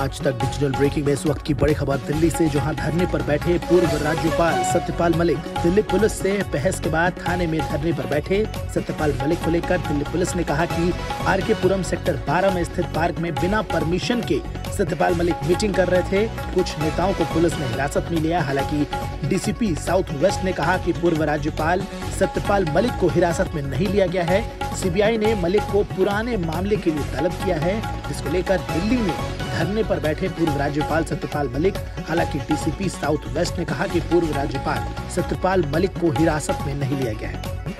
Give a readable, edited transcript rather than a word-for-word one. आज तक digital breaking में इस वक्त की बड़ी खबर दिल्ली से, जहां धरने पर बैठे पूर्व राज्यपाल सत्यपाल मलिक। दिल्ली पुलिस से बहस के बाद थाने में धरने पर बैठे सत्यपाल मलिक को लेकर दिल्ली पुलिस ने कहा कि आरके पुरम सेक्टर 12 में स्थित पार्क में बिना परमिशन के सत्यपाल मलिक मीटिंग कर रहे थे। कुछ नेताओं को पुलिस ने हिरासत में लिया। हालांकि डीसीपी साउथ वेस्ट ने कहा कि पूर्व राज्यपाल सत्यपाल मलिक को हिरासत में नहीं लिया गया है। सीबीआई ने मलिक को पुराने मामले के लिए तलब किया है, जिसको लेकर दिल्ली में धरने पर बैठे पूर्व राज्यपाल सत्यपाल मलिक। हालांकि डीसीपी साउथ वेस्ट ने कहा कि पूर्व राज्यपाल सत्यपाल मलिक को हिरासत में नहीं लिया गया है।